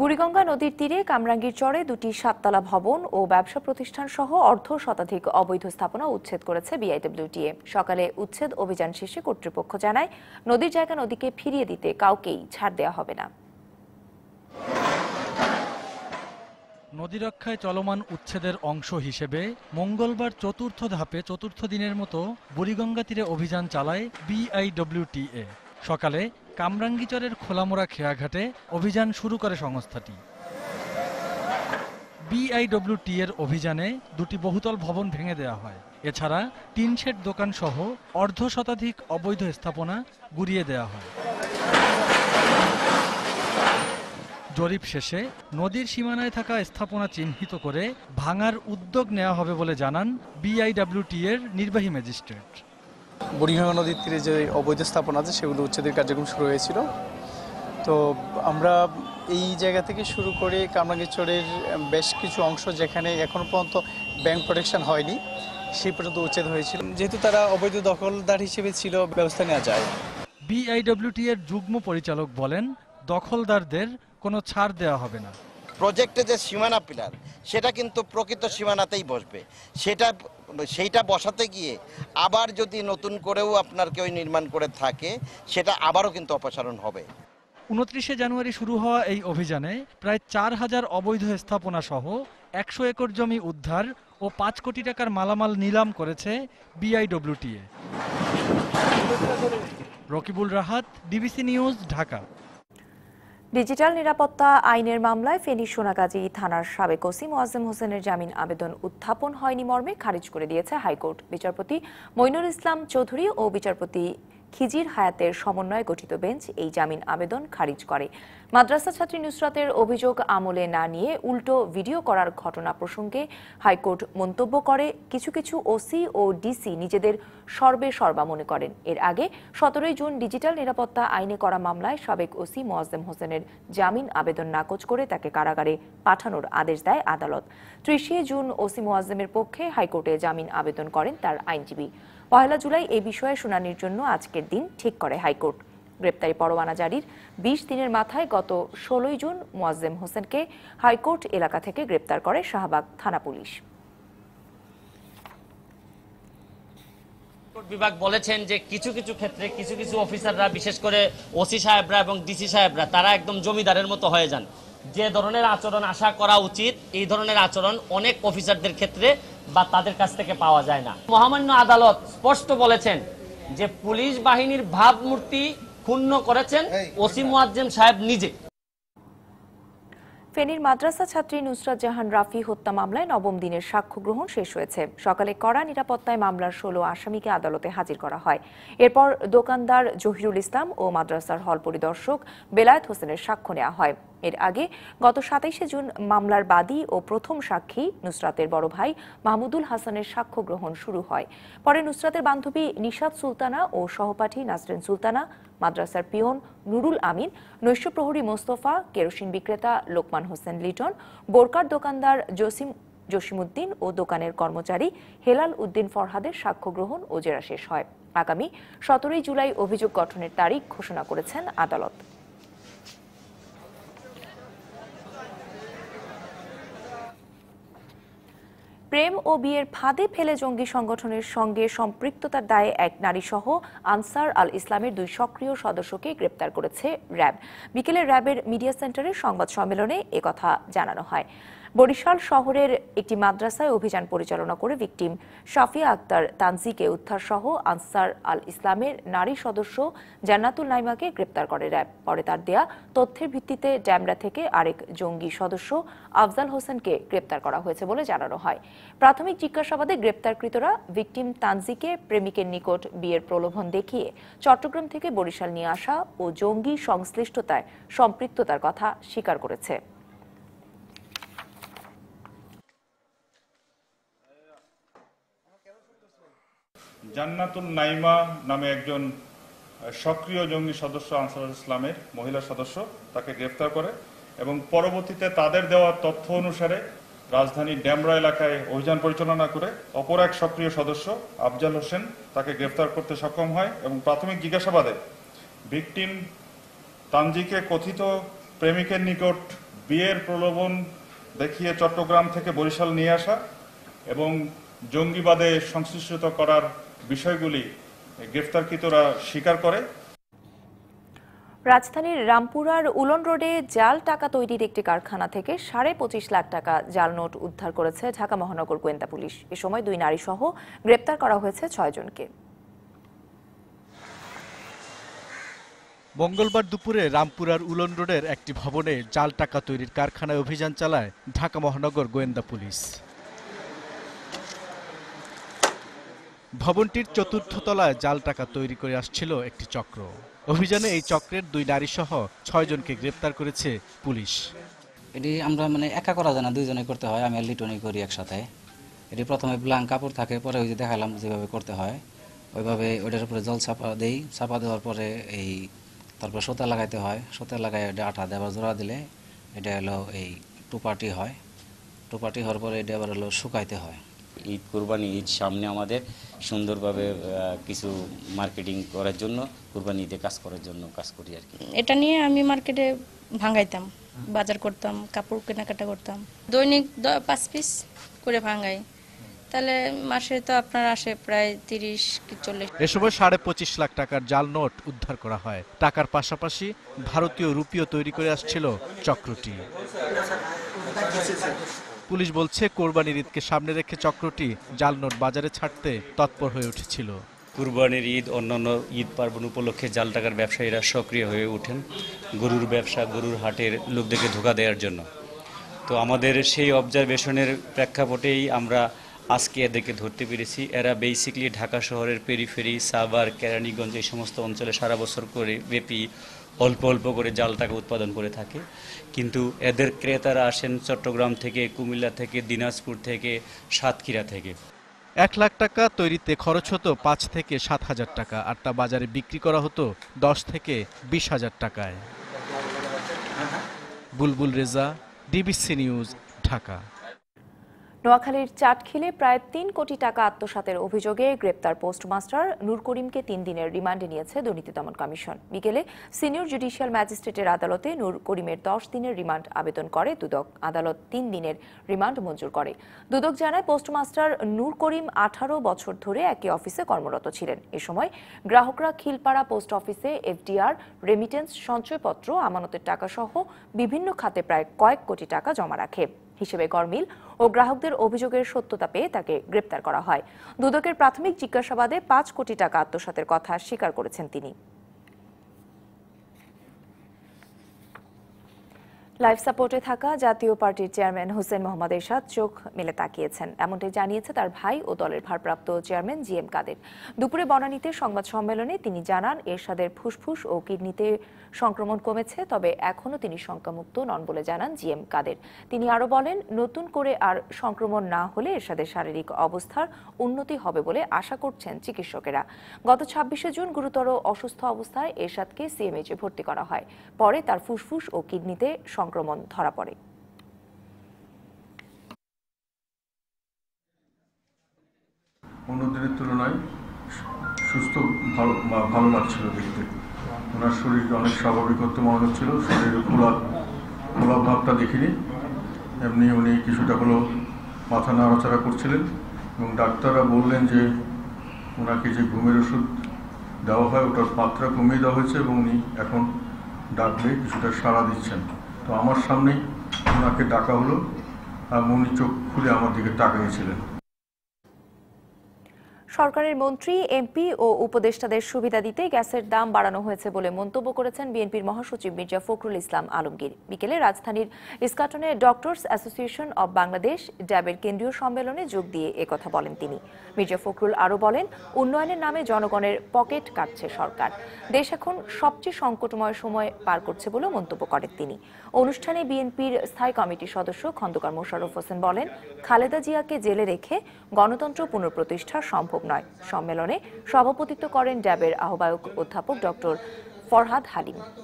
বুড়িগঙ্গা নদীর তীরে কামরাঙ্গীর চরে দুটি ৭তলা ভবন ও ব্যবসা প্রতিষ্ঠান সহ অর্ধ শতাধিক অবৈধ স্থাপনা উচ্ছেদ করেছে বিআইডব্লিউটিএ। সকালে উচ্ছেদ অভিযান শেষে কর্তৃপক্ষ জানায় নদীর জায়গা নদীকে ফিরিয়ে দিতে কাউকেই ছাড় দেওয়া হবে না। নদী রক্ষায় চলমান উচ্ছেদের অংশ হিসেবে মঙ্গলবার চতুর্থ ধাপে চতুর্থ দিনের মতো বুড়িগঙ্গা তীরে অভিযান চালায় বিআইডব্লিউটিএ। সকালে কামরাঙ্গীচরের খোলামোড়া খেয়াঘাটে অভিযান শুরু করে সংস্থাটি। বিআইডব্লিউটিএর অভিযানে দুটি বহুতল ভবন ভেঙে দেওয়া হয়। এছাড়া টিনশেড দোকান সহ অর্ধ শতাধিক অবৈধ স্থাপনা গুড়িয়ে দেওয়া হয়। জরিপ শেষে নদীর সীমানায় থাকা স্থাপনা চিহ্নিত করে ভাঙার উদ্যোগ নেওয়া হবে বলে জানান বিআইডব্লিউটিএর নির্বাহী ম্যাজিস্ট্রেট। বুড়িগঙ্গা নদীর তীরে যে অবৈধ স্থাপনা আছে সেগুলো উচ্ছেদের কার্যক্রম শুরু হয়েছিল। তো আমরা এই জায়গা থেকে শুরু করে কামরাঙ্গীরচরের বেশ কিছু অংশ যেখানে এখনও পর্যন্ত ব্যাংক প্রোটেকশন হয়নি সেই পর্যন্ত উচ্ছেদ হয়েছিল। যেহেতু তারা অবৈধ দখলদার হিসেবে ছিল, ব্যবস্থা নেওয়া যায়। বিআইডব্লিউটিএর যুগ্ম পরিচালক বলেন দখলদারদের কোনো ছাড় দেওয়া হবে না। প্রজেক্টে যে সীমানা পিলার সেটা কিন্তু প্রকৃত সীমানাতেই বসবে। সেইটা বসাতে গিয়ে আবার যদি নতুন করেও আপনার কেউ নির্মাণ করে থাকে সেটা আবারও কিন্তু অপসারণ হবে। ২৯শে জানুয়ারি শুরু হওয়া এই অভিযানে প্রায় ৪,০০০ অবৈধ স্থাপনা সহ ১০০ একর জমি উদ্ধার ও ৫ কোটি টাকার মালামাল নিলাম করেছে BIWTA. Rakibul Rahat, DBC news, Dhaka. Digital নিরাপত্তা আইনের মামলায় ফেনী সোনাগাজী থানার সাবেক ওসি মোয়াজ্জেম হোসেনের জামিন আবেদন উত্থাপন হয়নি মর্মে খারিজ করে দিয়েছে হাইকোর্ট। বিচারপতি মঈনুল ইসলাম চৌধুরী ও বিচারপতি খিজির হায়াতের সমন্বয়ে গঠিত বেঞ্চ এই জামিন আবেদন খারিজ করে। মাদ্রাসা ছাত্রী নুসরাতের অভিযোগ আমলে না নিয়ে উল্টো ভিডিও করার ঘটনা প্রসঙ্গে হাইকোর্ট মন্তব্য করে কিছু কিছু ওসি ও ডিসি নিজেদের সর্বেসর্বা মনে করেন। এর আগে ১৭ই জুন ডিজিটাল নিরাপত্তা আইনে করা মামলায় সাবেক ওসি মোয়াজ্জেম হোসেনের জামিন আবেদন নাকচ করে তাকে কারাগারে পাঠানোর আদেশ দেয় আদালত। ৩০শে জুন ওসি মোয়াজ্জেমের পক্ষে হাইকোর্টে জামিন আবেদন করেন তার আইনজীবী। ১লা জুলাই এই বিষয়ে শুনানির জন্য আজকের দিন ঠিক করে হাইকোর্ট। গ্রেপ্তারি পরোয়ানা জারির ২০ দিনের মাথায় গত ১৬ই জুন মোয়াজ্জেম হোসেনকে হাইকোর্ট এলাকা থেকে গ্রেপ্তার করে শাহবাগ থানা পুলিশ। বিভাগ বলেছেন যে কিছু কিছু ক্ষেত্রে কিছু কিছু অফিসাররা, বিশেষ করে ওসি সাহেবরা এবং ডিসি সাহেবরা, তারা একদম জমিদারের মতো হয়ে যান। যে ধরনের আচরণ আশা করা উচিত এই ধরনের আচরণ অনেক অফিসারদের ক্ষেত্রে বা তাদের কাছ থেকে পাওয়া যায় না। মহামান্য আদালত স্পষ্ট বলেছেন যে পুলিশ বাহিনীর ভাবমূর্তি ক্ষুণ্ণ করেছেন ওসি মোয়াজ্জেম সাহেব নিজে। ফেনীর মাদ্রাসা ছাত্রী নুসরাত জাহান রাফি হত্যা মামলায় নবম দিনের সাক্ষ্য গ্রহণ শেষ হয়েছে। সকালে কড়া নিরাপত্তায় মামলার ১৬ আসামিকে আদালতে হাজির করা হয়। এরপর দোকানদার জহিরুল ইসলাম ও মাদ্রাসার হল পরিদর্শক বেলায়েত হোসেনের সাক্ষ্য নেওয়া হয়। এর আগে গত ২৭শে জুন মামলার বাদী ও প্রথম সাক্ষী নুসরাতের বড় ভাই মাহমুদুল হাসানের সাক্ষ্য গ্রহণ শুরু হয়। পরে নুসরাতের বান্ধবী নিশাত সুলতানা ও সহপাঠী নাসরিন সুলতানা, মাদ্রাসার পিয়ন নুরুল আমিন, নৈশপ্রহরী মোস্তফা, কেরোসিন বিক্রেতা লোকমান হোসেন লিটন, বোরকার দোকানদার জসিমউদ্দিন ও দোকানের কর্মচারী হেলাল উদ্দিন ফরহাদের সাক্ষ্য গ্রহণ ও জেরা শেষ হয়। আগামী ১৭ই জুলাই অভিযোগ গঠনের তারিখ ঘোষণা করেছেন আদালত। प्रेम और बियर फादे फेले जंगी संगठन संगे सम्पृक्ततार दाये एक नारी सह आनसार आल इस्लामेर दुई सक्रिय सदस्यके ग्रेप्तार करेছে रैब। बिकेले रैबेर मीडिया सेंटारे संबाद सम्मेलने ए कथा जानानो हय। बरिशाल शहरेर एकटी माद्रासाय अभियान परिचालना करे विक्टिम शाफिया आक्तार तानजीके उद्धार सह आनसार आल इस्लामेर नारी सदस्य জান্নাতুল নাইমাকে গ্রেপ্তার करे रैब। परे तार देया तथ्येर भित्तिते ড্যামরা থেকে আরেক জঙ্গি সদস্য আফজাল হোসেনকে গ্রেপ্তার করা হয়েছে বলে জানানো হয়। प्राथमिक जिज्ञासाबादे ग्रेप्तारकृतरा विक्टिम तानजीके प्रेमिकेर निकट बियेर प्रलोभन देखिए चट्टग्राम थेके बरिशाल निये आसा ओ जंगी संश्लिष्टताय सम्पृक्ततार कथा स्वीकार करेছে। জান্নাতুল নাইমা नामे एकजन सक्रिय जंगी सदस्य আনসারুল ইসলামের महिला सदस्य ताके ग्रेप्तार करे एबं परवर्तीते तादेर देवा तथ्य अनुसारे राजधानी ড্যামরা এলাকায় अभियान परिचालना करे अपर एक सक्रिय सदस्य আফজাল হোসেন ताके ग्रेप्तार करते सक्षम है। प्राथमिक जिज्ञासाबादे विक्टिम তানজিকে कथित प्रेमिकेर निकट बियेर प्रलोभन देखिए चट्टग्राम थेके बरिशाल निये आसा एबं जंगीबादे संश्लिष्टता करार विषयगुली ग्रेफ्तारकृतरा स्वीकार करे। राजधानीर रामपुरार उलन रोडे जाल टाका तैरिर एकटी कारखाना थेके 25.5 लाख टाका जाल नोट उद्धार करेছে ঢাকা মহানগর গোয়েন্দা পুলিশ। ए समय दुई नारी सह ग्रेप्तार करा हयेছে 6 जनके। मंगलवार दुपुरे रामपुरार उलन रोडेर एकटी भवने जाल टाका तैरिर कारखानाय अभियान चालाय ঢাকা মহানগর गोयेंदा पुलिश। ভবনটির চতুর্থ তলায় জাল টাকা তৈরি করে আসছিল একটি চক্র। অভিযানে এই চক্রের দুই নারী সহ 6 জনকে গ্রেফতার করেছে পুলিশ। এটি আমরা মানে একা করা যায় না, দুইজনে করতে হয়। আমি লিটনই করি একসাথে। এটি প্রথমে ব্ল্যাঙ্ক কাপড় থাকে, পরে ওই যে দেখালাম যেভাবে করতে হয় ওইভাবে ওইটার উপরে জল ছাপা দেই। ছাপা দেওয়ার পরে এই তারপর সুতা লাগাইতে হয়। সুতা লাগায় এটা আটা দেওয়া জোড়া দিলে এটা হলো এই টুপাটি হয়। টুপাটি হওয়ার পরে এটা আবার হলো শুকাইতে হয়। ईद कुरबानी ईद सामने आमादेर सुंदरभावे किछु मार्केटिंग करार जोन्नो कुरबानी ईदे काज करार जोन्नो काज करी आर कि। एटा निये आमी मार्केटे भांगाइताम, बाजार करताम, कापड़ केनाकाटा करताम। दैनिक 5 पिस करे भांगाई তাহলে মাসে তো আপনার আসে প্রায় 30 কি 40। এই সময় 25.5 লাখ টাকার জাল নোট উদ্ধার করা হয়। টাকার পাশাপাশি ভারতীয় রুপিও তৈরি করে আসছিল চক্রটি। পুলিশ বলছে কুরবানির ঈদকে সামনে রেখে চক্রটি জাল নোট বাজারে ছাড়তে তৎপর হয়ে উঠেছিল। কুরবানির ঈদ অন্যান্য ঈদ পার্বণ উপলক্ষে জাল টাকার ব্যবসায়ীরা সক্রিয় হয়ে ওঠেন গরুর ব্যবসা, গরুর হাটের লোকদেরকে ধোঁকা দেওয়ার জন্য। তো আমাদের সেই অবজারভেশনের প্রেক্ষাপটেই আমরা আজকে এদেরকে ধরতে পেরেছি। এরা বেসিক্যালি ঢাকা শহরের পেরিফেরি, সাভার, কেরানীগঞ্জ এই সমস্ত অঞ্চলে সারা বছর করে ব্যাপী অল্প অল্প করে জাল টাকা উৎপাদন করে থাকে। কিন্তু এদের ক্রেতারা আসেন চট্টগ্রাম থেকে, কুমিল্লা থেকে, দিনাজপুর থেকে, সাতক্ষীরা থেকে। 1 লাখ টাকা তৈরিতে খরচ হতো 5 থেকে 7 হাজার টাকা, আর তা বাজারে বিক্রি করা হতো 10 থেকে 20 হাজার টাকায়। Bulbul Reza, DBC news, Dhaka. নোয়াখালীর চাটখিলে প্রায় 3 কোটি টাকা আত্মসাতের অভিযোগে গ্রেপ্তার পোস্টমাস্টার নূর করিমকে 3 দিনের রিমান্ডে নিয়েছে দুর্নীতি দমন কমিশন। বিকেলে সিনিয়র জুডিশিয়াল ম্যাজিস্ট্রেটের আদালতে নূর করিমের 10 দিনের রিমান্ড আবেদন করে দুদক। আদালত 3 দিনের রিমান্ড মঞ্জুর করে। দুদক জানায় পোস্টমাস্টার নূর করিম 18 বছর ধরে একই অফিসে কর্মরত ছিলেন। এ সময় গ্রাহকরা খিলপাড়া পোস্ট অফিসে এফডিআর, রেমিটেন্স, সঞ্চয়পত্র, আমানতের টাকা সহ বিভিন্ন খাতে প্রায় কয়েক কোটি টাকা জমা রাখে। হিসেবে গরমিল ও গ্রাহকদের অভিযোগের সত্যতা পেয়ে তাকে গ্রেপ্তার করা হয়। দুদকের প্রাথমিক জিজ্ঞাসাবাদে 5 কোটি টাকা আত্মসাতের কথা স্বীকার করেছেন তিনি। লাইফ সাপোর্টে থাকা জাতীয় পার্টির চেয়ারম্যান হোসেন মোহাম্মদ এরশাদ চোখ মেলে তাকিয়েছেন, এমনটাই জানিয়েছে তার ভাই ও দলের ভারপ্রাপ্ত চেয়ারম্যান জিএম কাদের। দুপুরে বনানীতে সংবাদ সম্মেলনে তিনি জানান এরশাদের ফুসফুস ও কিডনিতে সংক্রমণ কমেছে, তবে এখনও তিনি শঙ্কামুক্ত নন বলে জানান জিএম কাদের। তিনি আরও বলেন নতুন করে আর সংক্রমণ না হলে এরশাদের শারীরিক অবস্থার উন্নতি হবে বলে আশা করছেন চিকিৎসকেরা। গত 26শে জুন গুরুতর অসুস্থ অবস্থায় এরশাদকে সিএমএইচে ভর্তি করা হয়। পরে তার ফুসফুস ও কিডনিতে সংক্রমণ ধরা পড়ে। অন্যদের তুলনায় সুস্থ ভালো লাগছিল দেখতে। ওনার শরীর অনেক স্বাভাবিকত্ব মনে হচ্ছিল, শরীরে খোলা খোলা ভাবটা দেখিনি। এমনি উনি কিছুটা হলো माथा नाड़ाचाड़ा कर डाक्तारा बोलें जे उनाके जे घुमेर ओषुध देवा है ओटार मात्रा कमिए देवा हयेछे एबं उनि एखन डाकले किछुटा साड़ा दिच्छेन। तो आमार सामनेई उनाके डाका हलो और उनि चोख खुले आमार दिके ताकिয়েছিলেন। सरकारेर मंत्री एमपी और उपदेष्टादेर सुविधा दीते गैसेर दाम बाड़ानो हयेछे बोले मंतब्य करेছেন বিএনপির महासचिव मिर्जा फखरुल इस्लाम आलमगीर। बिकेले राजधानीर इस्काटने डॉक्टर्स एसोसिएशन अफ बांग्लादेश डैबेर केंद्रीय सम्मेलने जोग दिए एकथा बोलेन तिनि। मिर्जा फखरुल आरो बोलेन उन्नयनेर नामे जनगणेर पकेट काटছে सरकार। देश एखन सबचेये संकटमय समय पार करছে বলে মন্তব্য করেন তিনি। অনুষ্ঠানে বিএনপির स्थायी कमिटिर सदस्य खंदकार মোশাররফ হোসেন बोलेन खालेदा जियाके जेले रेखे गणतंत्र पुनर्प्रतिष्ठा सम्भव। सम्मेलने सभापतित्व करें डैबेर आह्वायक अध्यापक डॉक्टर फरहाद हालिम। गैसेर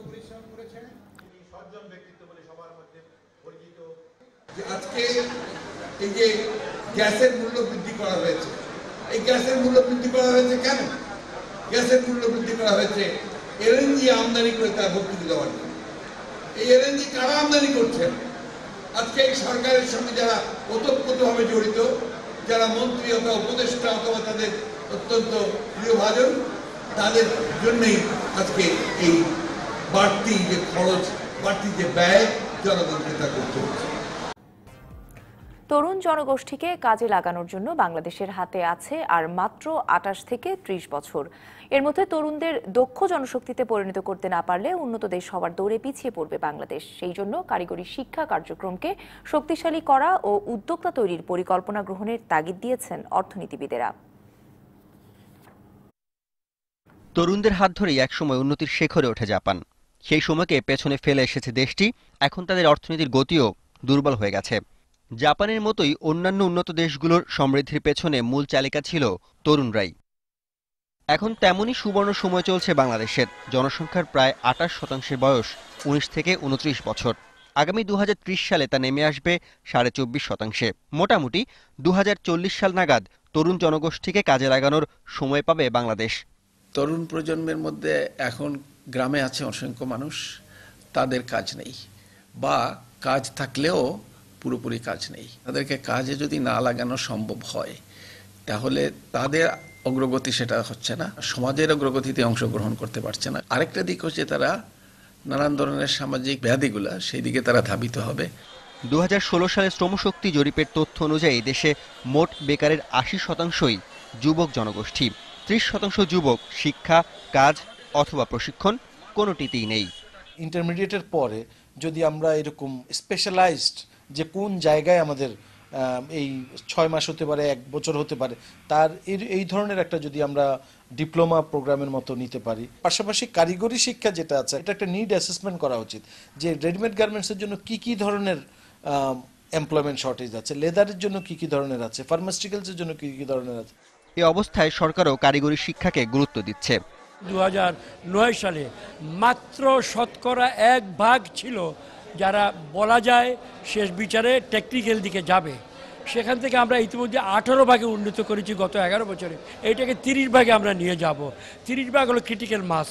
मूल्य बृद्धि करा हयेछे, गैसेर मूल्य बृद्धि करा हयेछे केन? गैसेर मूल्य बृद्धि करा हयेछे एलएनजी आमदानी करे तार भर्तुकी देওয়ার জন্য। এই এলএনজি কারা আমদানি করছে? আজকে এই সরকারের সঙ্গে যারা ওতপ্রোতভাবে জড়িত, যারা মন্ত্রী অথবা উপদেষ্টা অথবা তাদের অত্যন্ত প্রিয়ভাজন, তাদের জন্যই আজকে এই বাড়তি যে খরচ, বাড়তি যে ব্যয় জনগণকে তা করতে হচ্ছে। तरुण जनगोष्ठीके काजे लागानोर जोन्नो बांग्लादेशेर हाते आछे आर मात्र 28 थेके 30 बछर। एर मध्ये तरुणदेर दक्ष जनशक्तिते परिणत करते ना पारले उन्नत देश हवार दौड़े पिछिए पड़बे बांग्लादेश। सेई जोन्नो कारिगरी शिक्षा कार्यक्रमके शक्तिशाली करा और उद्योक्ता तैरिर परिकल्पना ग्रहणेर तागिद दिएछेन अर्थनीतिबिदेरा। तरुणदेर हाथ धरेई एकसमय उन्नतिर शिखरे ओठे जापान। सेई समयके पेछने फेले एसेछे देशटी। एखन तादेर अर्थनीतिर गतिओ दुर्बल हये गेछे। जापानेर मतोई अन्यान्य उन्नत देशगुलोर समृद्धिर पेछने मूल चालिका छिलो तरुणराई। एखन तेमोनी सुवर्ण समय चलछे बांग्लादेशेर। जनसंख्यार प्राय 28% बयस 19 থেকে 29 बछर। आगामी 2030 साले ता नेमे आसबे 24.5%। मोटामुटी 2040 साल नागाद तरुण जनगोष्ठीके काजे लागानोर समय पाबे बांग्लादेश। तरुण प्रजन्मेर मध्ये एखन ग्रामे आछे असंख्य मानुष, तादेर काज नेई बा काज थाकलेओ পুরোপুরি কাজ নেই। তাদেরকে কাজে যদি না লাগানো সম্ভব হয় তাহলে তাদের অগ্রগতি সেটা হচ্ছে না, সমাজের অগ্রগতিতে অংশগ্রহণ করতে পারছে না। আরেকটা দিক হচ্ছে তারা নানান ধরনের সামাজিক ব্যাধিগুলা সেই দিকে তারা ধাবিত হবে। 2016 সালে শ্রমশক্তি জরিপের তথ্য অনুযায়ী দেশে মোট বেকারের 80% যুবক জনগোষ্ঠী। 30% যুবক শিক্ষা, কাজ অথবা প্রশিক্ষণ কোনোটিতেই নেই। ইন্টারমিডিয়েটের পরে যদি আমরা এরকম স্পেশালাইজড যে কোন জায়গায় আমাদের এই 6 মাস হতে পারে, 1 বছর হতে পারে, তার এই ধরনের একটা যদি আমরা ডিপ্লোমা প্রোগ্রামের মতো নিতে পারি। পাশাপাশি কারিগরি শিক্ষা যেটা আছে এটা একটা নিড অ্যাসেসমেন্ট করা উচিত যে রেডিমেড গার্মেন্টসের জন্য কি কি ধরনের এমপ্লয়মেন্ট শর্টেজ আছে, লেদারের জন্য কি কি ধরনের আছে, ফার্মাসিউটিক্যালসের জন্য কি কি ধরনের আছে। এই অবস্থায় সরকারও কারিগরি শিক্ষাকে গুরুত্ব দিচ্ছে। 2009 সালে মাত্র শতকরা 1% ছিল যারা বলা যায় শেষ বিচারে টেকনিক্যাল দিকে যাবে। সেখান থেকে আমরা ইতিমধ্যে 18% উন্নীত করেছি গত 11 বছরে। এইটাকে 30% আমরা নিয়ে যাব। 30% হলো ক্রিটিক্যাল মাস,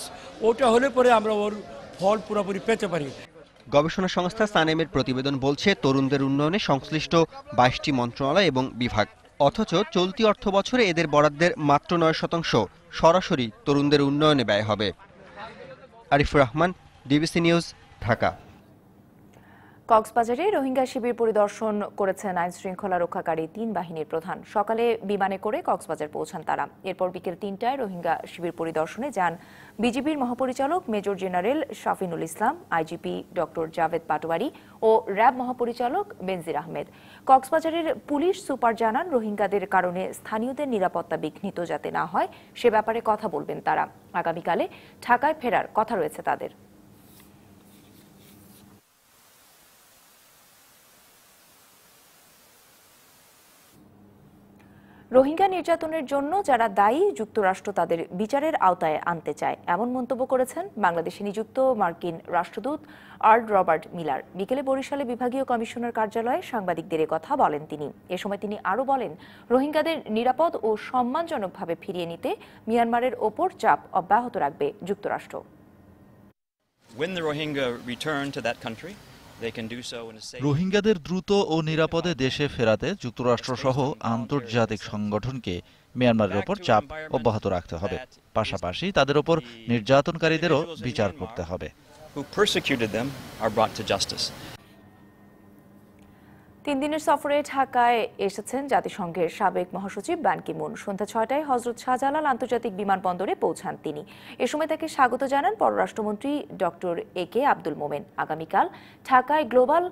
ওটা হলে পরে আমরা ওর ফল পুরোপুরি পেতে পারি। গবেষণা সংস্থা সানেমের প্রতিবেদন বলছে তরুণদের উন্নয়নে সংশ্লিষ্ট 22টি মন্ত্রণালয় এবং বিভাগ, অথচ চলতি অর্থ বছরে এদের বরাদ্দের মাত্র 9% সরাসরি তরুণদের উন্নয়নে ব্যয় হবে। Arifur Rahman, DBC news, Dhaka. কক্সবাজারে রোহিঙ্গা শিবির পরিদর্শন করেছেন আইনশৃঙ্খলা রক্ষাকারী 3 বাহিনীর প্রধান। সকালে বিমানে করে কক্সবাজার পৌঁছান তারা। এরপর বিকেল 3টায় রোহিঙ্গা শিবির পরিদর্শনে যান বিজিবির মহাপরিচালক major general Shafinul Islam, IGP doctor Javed Patwari ও র‍্যাব মহাপরিচালক বেনজির আহমেদ। কক্সবাজারের পুলিশ সুপার জানান রোহিঙ্গাদের কারণে স্থানীয়দের নিরাপত্তা বিঘ্নিত যাতে না হয় সে ব্যাপারে কথা বলবেন তারা। আগামীকালে ঢাকায় ফেরার কথা রয়েছে তাদের। রোহিঙ্গা নির্যাতনের জন্য যারা দায়ী যুক্তরাষ্ট্র তাদের বিচারের আওতায় আনতে চায় এমন মন্তব্য করেছেন বাংলাদেশে নিযুক্ত মার্কিন রাষ্ট্রদূত আর্ল রবার্ট মিলার। বিকেলে বরিশালে বিভাগীয় কমিশনার কার্যালয়ে সাংবাদিকদের কথা বলেন তিনি। এ সময় তিনি আরও বলেন রোহিঙ্গাদের নিরাপদ ও সম্মানজনকভাবে ফিরিয়ে নিতে মিয়ানমারের ওপর চাপ অব্যাহত রাখবে যুক্তরাষ্ট্র। When the Rohingya return to that country, रोहिंगादेर द्रुत और निरापदे देशे फेराते जुक्तराष्ट्र सह आंतर्जातिक संगठनके म्यांमारेर उपर चाप अब्याहत राखते हबे, पाशापाशि तादेर उपर निर्यातनकारीदेरो विचार करते हबे। तीन दिन सफरे ढाकाय एसेছেন জাতিসংঘের সাবেক महासचिव বান কি মুন। सन्ध्या ৬টায় হযরত শাহজালাল আন্তর্জাতিক বিমানবন্দরে পৌঁছান তিনি। এ সময় তাকে স্বাগত জানান পররাষ্ট্রমন্ত্রী ডক্টর একে আব্দুল মোমেন। আগামীকাল ঢাকায় গ্লোবাল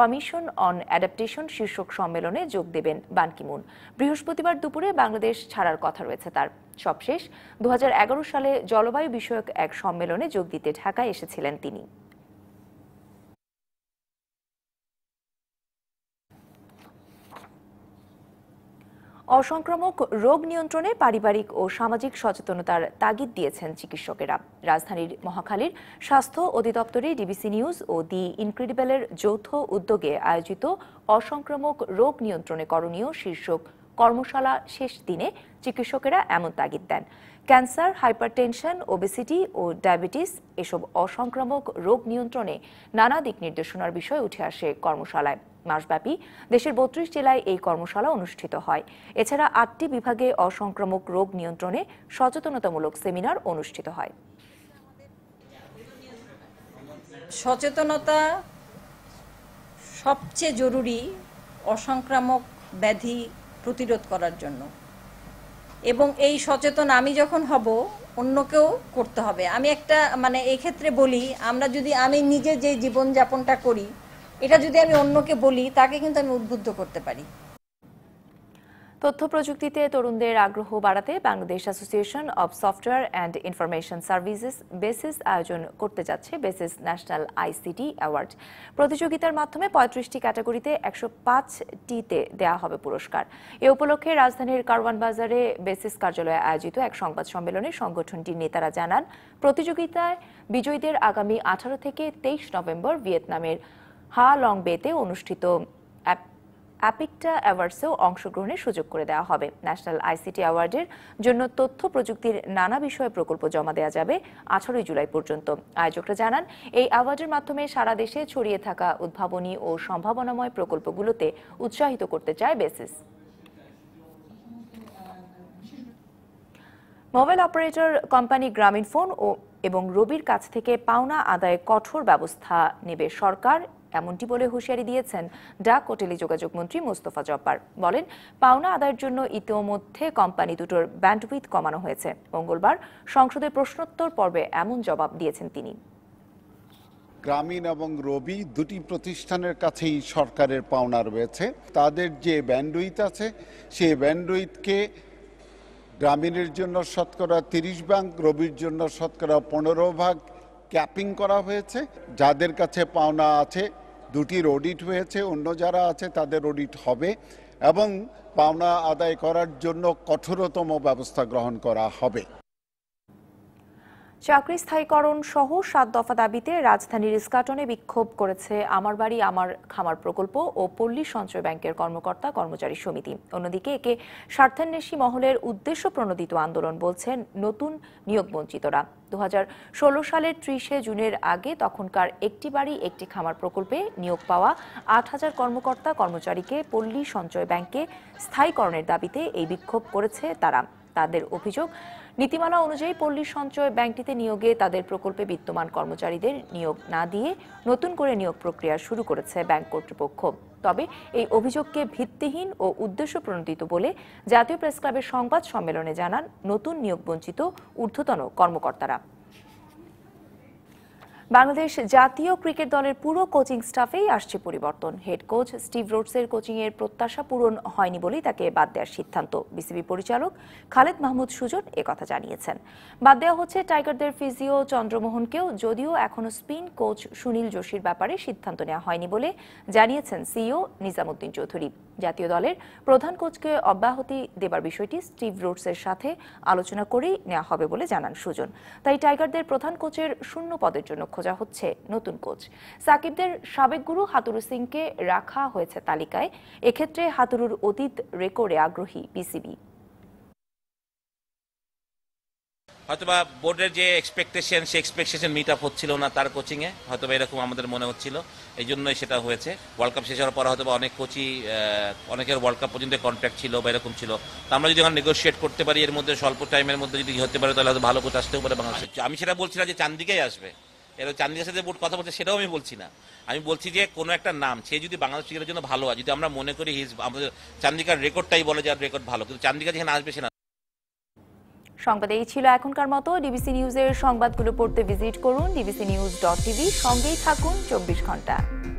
কমিশন অন অ্যাডাপটেশন শীর্ষক সম্মেলনে যোগ দেবেন বান কি মুন। বৃহস্পতিবার দুপুরে বাংলাদেশ ছাড়ার কথা রয়েছে তার। সবশেষ ২০১১ সালে জলবায়ু বিষয়ক এক সম্মেলনে যোগ দিতে ঢাকায় এসেছিলেন তিনি। असंक्रामक रोग नियंत्रणे पारिवारिक और सामाजिक सचेतनतार तागिद दिएছেন चिकित्सकेरा। राजधानीर महाखालीर स्वास्थ्य अधिदप्तरे डीबीसी न्यूज और दि इनक्रेडिबलेर যৌথ उद्योगे आयोजित असंक्रामक रोग नियंत्रणे करणीय शीर्षक कर्मशाला शेष दिने चिकित्सकेरा एमन तागिद देन। कैंसार, हाइपारटेंशन, ओबेसिटी और डायबिटीज एसब असंक्रामक रोग नियंत्रणे नाना दिक निर्देशनार विषय उठे आसे कर्मशालाय। मासव्यापी देशेर ৩২ জেলায় এই কর্মশালা অনুষ্ঠিত হয়। এছাড়া ৮টি বিভাগে অসংক্রামক রোগ নিয়ন্ত্রণে সচেতনতামূলক সেমিনার অনুষ্ঠিত হয়। সচেতনতা সবচেয়ে জরুরি অসংক্রামক ব্যাধি প্রতিরোধ করার জন্য, এবং এই সচেতন আমি যখন হব অন্যকেও করতে হবে। আমি একটা মানে এই ক্ষেত্রে বলি, আমরা যদি আমি নিজে যে জীবন যাপনটা করি এটা যদি আমি অন্যকে বলি তাকে কিন্তু আমি উদ্বুদ্ধ করতে পারি। তথ্য প্রযুক্তিতে তরুণদের আগ্রহ বাড়াতে Bangladesh association of software and information services BASIS আয়োজন করতে যাচ্ছে বেসিস ন্যাশনাল আইসিটি অ্যাওয়ার্ড। প্রতিযোগিতার মাধ্যমে ৩৫টি ক্যাটাগরিতে ১০৫টিতে দেয়া হবে পুরস্কার। এ উপলক্ষে রাজধানীর কারওয়ান বাজারে বেসিস কার্যালয়ে আয়োজিত এক সংবাদ সম্মেলনে সংগঠনটির নেতারা জানান, প্রতিযোগিতায় বিজয়ীদের আগামী ১৮ থেকে ২৩ নভেম্বর ভিয়েতনামের হা লং বেতে অনুষ্ঠিত অ্যাপিকটা অ্যাওয়ার্ডসেও অংশগ্রহণের সুযোগ করে দেওয়া হবে। ন্যাশনাল আইসিটি অ্যাওয়ার্ডের জন্য তথ্য প্রযুক্তির নানা বিষয়ে প্রকল্প জমা দেওয়া যাবে ১৮ জুলাই পর্যন্ত। আয়োজকরা জানান, এই অ্যাওয়ার্ডের মাধ্যমে সারা দেশে ছড়িয়ে থাকা উদ্ভাবনী ও সম্ভাবনাময় প্রকল্পগুলোতে উৎসাহিত করতে চায় BASIS. Mobile operator company Grameenphone ও এবং রবির কাছ থেকে পাওনা আদায়ে কঠোর ব্যবস্থা নেবে সরকার, এমনটি বলে হুঁশিয়ারি দিয়েছেন ডাক ও টেলিযোগাযোগ মন্ত্রী মোস্তফা জব্বার। বলেন, পাওনা আদায়ের জন্য ইতিমধ্যে কোম্পানি দুটোর ব্যান্ডউইথ কমানো হয়েছে। মঙ্গলবার সংসদের প্রশ্নোত্তর পর্বে এমন জবাব দিয়েছেন তিনি। গ্রামীণ এবং রবি দুটি প্রতিষ্ঠানের কাছেই সরকারের পাওনা রয়েছে। তাদের যে ব্যান্ডউইথ আছে সেই ব্যান্ডউইথকে গ্রামীণের জন্য শতকরা ৩০ ভাগ, রবির জন্য শতকরা ১৫ ভাগ ক্যাপিং করা হয়েছে। যাদের কাছে পাওনা আছে দুটির অডিট হয়েছে, অন্য যারা আছে তাদের অডিট হবে এবং পাওনা আদায় করার জন্য কঠোরতম ব্যবস্থা গ্রহণ করা হবে। চাকরি স্থায়ীকরণ সহ ৭ দফা দাবিতে রাজধানীর ইস্কাটনে বিক্ষোভ করেছে আমার বাড়ি আমার খামার প্রকল্প ও পল্লী সঞ্চয় ব্যাংকের কর্মকর্তা কর্মচারী সমিতি। অন্যদিকে একে স্বার্থান্বেষী মহলের উদ্দেশ্য প্রণোদিত আন্দোলন বলছেন নতুন নিয়োগ বঞ্চিতরা। ২০১৬ সালের ৩০শে জুনের আগে তখনকার একটি বাড়ি একটি খামার প্রকল্পে নিয়োগ পাওয়া ৮,০০০ কর্মকর্তা কর্মচারীকে পল্লী সঞ্চয় ব্যাংকে স্থায়ীকরণের দাবিতে এই বিক্ষোভ করেছে তারা। তাদের অভিযোগ, নীতিমালা অনুযায়ী পল্লী সঞ্চয় ব্যাংকটিতে নিয়োগে তাদের প্রকল্পে বিদ্যমান কর্মচারীদের নিয়োগ না দিয়ে নতুন করে নিয়োগ প্রক্রিয়া শুরু করেছে ব্যাংক কর্তৃপক্ষ। তবে এই অভিযোগকে ভিত্তিহীন ও উদ্দেশ্যপ্রণোদিত বলে জাতীয় প্রেস ক্লাবের সংবাদ সম্মেলনে জানান নতুন নিয়োগ বঞ্চিত ঊর্ধ্বতন কর্মকর্তারা। বাংলাদেশ জাতীয় ক্রিকেট দলের পুরো কোচিং স্টাফেই আসছে পরিবর্তন। হেড কোচ স্টিভ রোডসের কোচিংয়ের প্রত্যাশা পূরণ হয়নি বলেই তাকে বাদ দেওয়ার সিদ্ধান্ত। বিসিবি পরিচালক খালেদ মাহমুদ সুজন একথা জানিয়েছেন। বাদ দেওয়া হচ্ছে টাইগারদের ফিজিও চন্দ্রমোহনকেও, যদিও এখনও স্পিন কোচ সুনীল যোশীর ব্যাপারে সিদ্ধান্ত নেওয়া হয়নি বলে জানিয়েছেন সিইও নিজামুদ্দিন চৌধুরী। জাতীয় দলের প্রধান কোচকে অব্যাহতি দেবার বিষয়টি স্টিভ রোডসের সাথে আলোচনা করেই নেওয়া হবে বলে জানান সুজন। তাই টাইগারদের প্রধান কোচের শূন্য পদের জন্য খোঁজা হচ্ছে নতুন কোচ। সাকিবদের সাবেক গুরু হাতুরু সিংকে রাখা হয়েছে তালিকায়। এক্ষেত্রে হাতুরুর অতীত রেকর্ডে আগ্রহী বিসিবি। হয়তোবা বোর্ডের যে এক্সপেকটেশন সেই এক্সপেকটেশন মিট আপ হচ্ছিল না তার কোচিংয়ে, হয়তোবা এরকম আমাদের মনে হচ্ছিল, এই জন্যই সেটা হয়েছে। ওয়ার্ল্ড কাপ শেষ হওয়ার পর হয়তোবা অনেক কোচই অনেকের ওয়ার্ল্ড কাপ পর্যন্ত কন্ট্রাক্ট ছিল বা এরকম ছিল, তো আমরা যদি এখন নেগোসিয়েট করতে পারি এর মধ্যে স্বল্প টাইমের মধ্যে যদি হতে পারে তাহলে হয়তো ভালো কোচ আসতেও পারে বাংলাদেশে। আমি সেটা বলছি না যে চান্দিকেই আসবে, এর চান্দিকের সাথে বোর্ড কথা বলছে সেটাও আমি বলছি না, আমি বলছি যে কোনো একটা নাম সে যদি বাংলাদেশ ক্রিকেটের জন্য ভালো হয়, যদি আমরা মনে করি হিজ আমাদের চান্দিকার রেকর্ডটাই বলে যে রেকর্ড ভালো, কিন্তু চান্দিকা যেখানে আসবে সে না। সংবাদ এই ছিল এখনকার মতো। ডিবিসি নিউজের সংবাদগুলো পড়তে ভিজিট করুন dbcnews.tv। সঙ্গেই থাকুন ২৪ ঘন্টা।